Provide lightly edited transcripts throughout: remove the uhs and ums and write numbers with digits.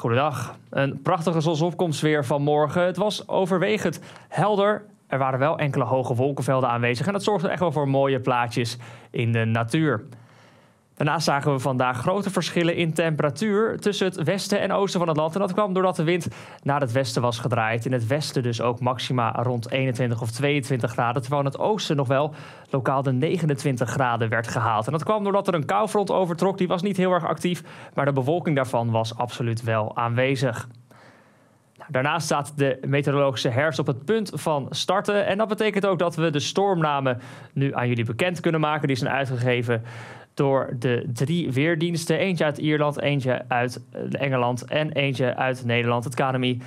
Goedendag. Een prachtige zonsopkomst weer vanmorgen. Het was overwegend helder. Er waren wel enkele hoge wolkenvelden aanwezig en dat zorgde echt wel voor mooie plaatjes in de natuur. Daarnaast zagen we vandaag grote verschillen in temperatuur tussen het westen en oosten van het land. En dat kwam doordat de wind naar het westen was gedraaid. In het westen dus ook maxima rond 21 of 22 graden. Terwijl in het oosten nog wel lokaal de 29 graden werd gehaald. En dat kwam doordat er een koufront overtrok. Die was niet heel erg actief, maar de bewolking daarvan was absoluut wel aanwezig. Daarnaast staat de meteorologische herfst op het punt van starten. En dat betekent ook dat we de stormnamen nu aan jullie bekend kunnen maken. Die zijn uitgegeven door de drie weerdiensten. Eentje uit Ierland, eentje uit Engeland en eentje uit Nederland, het KNMI.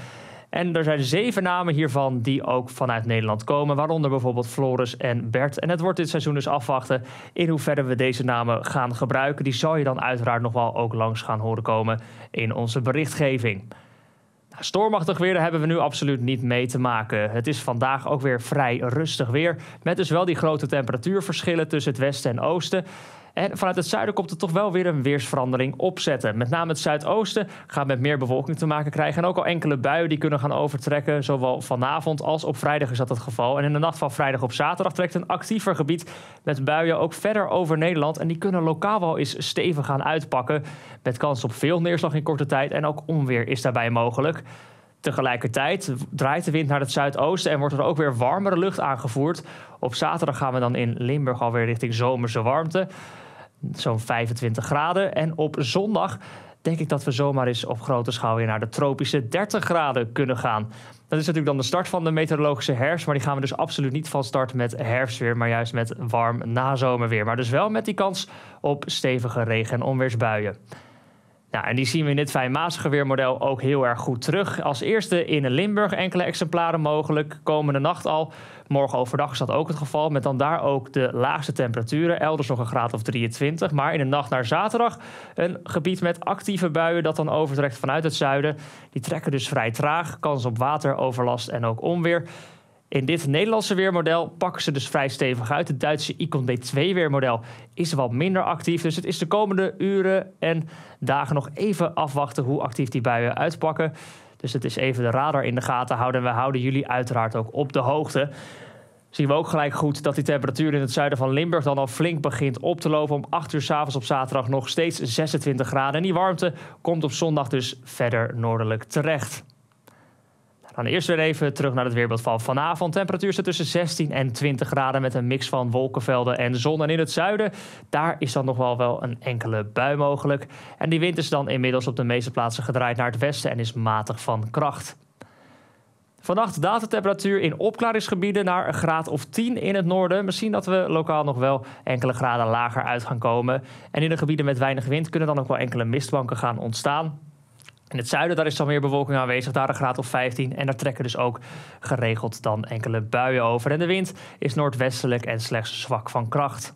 En er zijn 7 namen hiervan die ook vanuit Nederland komen. Waaronder bijvoorbeeld Floris en Bert. En het wordt dit seizoen dus afwachten in hoeverre we deze namen gaan gebruiken. Die zal je dan uiteraard nog wel ook langs gaan horen komen in onze berichtgeving. Stormachtig weer, daar hebben we nu absoluut niet mee te maken. Het is vandaag ook weer vrij rustig weer. Met dus wel die grote temperatuurverschillen tussen het westen en oosten. En vanuit het zuiden komt er toch wel weer een weersverandering opzetten. Met name het zuidoosten gaat met meer bewolking te maken krijgen. En ook al enkele buien die kunnen gaan overtrekken. Zowel vanavond als op vrijdag is dat het geval. En in de nacht van vrijdag op zaterdag trekt een actiever gebied met buien ook verder over Nederland. En die kunnen lokaal wel eens stevig gaan uitpakken. Met kans op veel neerslag in korte tijd. En ook onweer is daarbij mogelijk. Tegelijkertijd draait de wind naar het zuidoosten en wordt er ook weer warmere lucht aangevoerd. Op zaterdag gaan we dan in Limburg alweer richting zomerse warmte. Zo'n 25 graden. En op zondag denk ik dat we zomaar eens op grote schaal weer naar de tropische 30 graden kunnen gaan. Dat is natuurlijk dan de start van de meteorologische herfst. Maar die gaan we dus absoluut niet van start met herfstweer, maar juist met warm nazomerweer. Maar dus wel met die kans op stevige regen- en onweersbuien. Nou, en die zien we in dit fijnmazige weermodel ook heel erg goed terug. Als eerste in Limburg enkele exemplaren mogelijk, komende nacht al. Morgen overdag is dat ook het geval, met dan daar ook de laagste temperaturen. Elders nog een graad of 23, maar in de nacht naar zaterdag een gebied met actieve buien dat dan overtrekt vanuit het zuiden. Die trekken dus vrij traag, kans op wateroverlast en ook onweer. In dit Nederlandse weermodel pakken ze dus vrij stevig uit. Het Duitse ICON-D2 weermodel is wat minder actief. Dus het is de komende uren en dagen nog even afwachten hoe actief die buien uitpakken. Dus het is even de radar in de gaten houden. En we houden jullie uiteraard ook op de hoogte. Zien we ook gelijk goed dat die temperatuur in het zuiden van Limburg dan al flink begint op te lopen. Om 8 uur 's avonds op zaterdag nog steeds 26 graden. En die warmte komt op zondag dus verder noordelijk terecht. Dan eerst weer even terug naar het weerbeeld van vanavond. Temperatuur zit tussen 16 en 20 graden met een mix van wolkenvelden en zon. En in het zuiden, daar is dan nog wel een enkele bui mogelijk. En die wind is dan inmiddels op de meeste plaatsen gedraaid naar het westen en is matig van kracht. Vannacht daalt de temperatuur in opklaringsgebieden naar een graad of 10 in het noorden. Misschien dat we lokaal nog wel enkele graden lager uit gaan komen. En in de gebieden met weinig wind kunnen dan ook wel enkele mistbanken gaan ontstaan. In het zuiden, daar is dan meer bewolking aanwezig, daar een graad of 15. En daar trekken dus ook geregeld dan enkele buien over. En de wind is noordwestelijk en slechts zwak van kracht.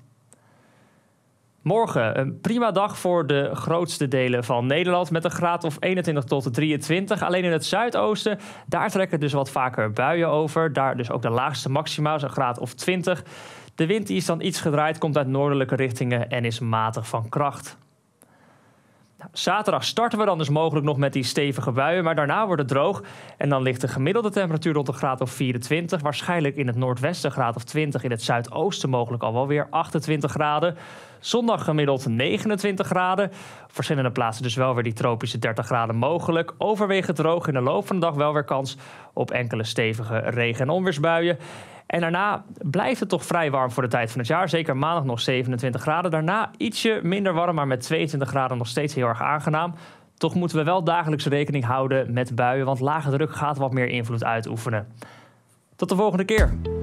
Morgen een prima dag voor de grootste delen van Nederland met een graad of 21 tot 23. Alleen in het zuidoosten, daar trekken dus wat vaker buien over. Daar dus ook de laagste maxima, een graad of 20. De wind die is dan iets gedraaid, komt uit noordelijke richtingen en is matig van kracht. Zaterdag starten we dan dus mogelijk nog met die stevige buien, maar daarna wordt het droog. En dan ligt de gemiddelde temperatuur rond een graad of 24. Waarschijnlijk in het noordwesten graad of 20, in het zuidoosten mogelijk al wel weer 28 graden. Zondag gemiddeld 29 graden. Op verschillende plaatsen dus wel weer die tropische 30 graden mogelijk. Overwegend droog, in de loop van de dag wel weer kans op enkele stevige regen- en onweersbuien. En daarna blijft het toch vrij warm voor de tijd van het jaar. Zeker maandag nog 27 graden. Daarna ietsje minder warm, maar met 22 graden nog steeds heel erg aangenaam. Toch moeten we wel dagelijks rekening houden met buien, want lage druk gaat wat meer invloed uitoefenen. Tot de volgende keer.